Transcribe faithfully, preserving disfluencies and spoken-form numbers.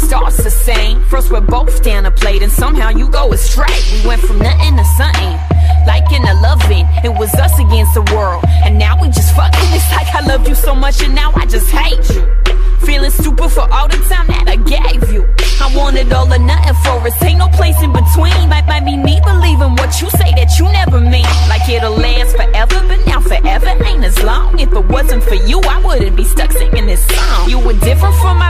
starts the same. First we're both down a plate and somehow you go astray. We went from nothing to something, like in a loving. It was us against the world, and now we just fucking. It's like I love you so much and now I just hate you. Feeling stupid for all the time that I gave you. I wanted all or nothing for us, ain't no place in between. Might, might be me believing what you say that you never mean. Like it'll last forever, but now forever ain't as long. If it wasn't for you, I wouldn't be stuck singing this song. You were different from my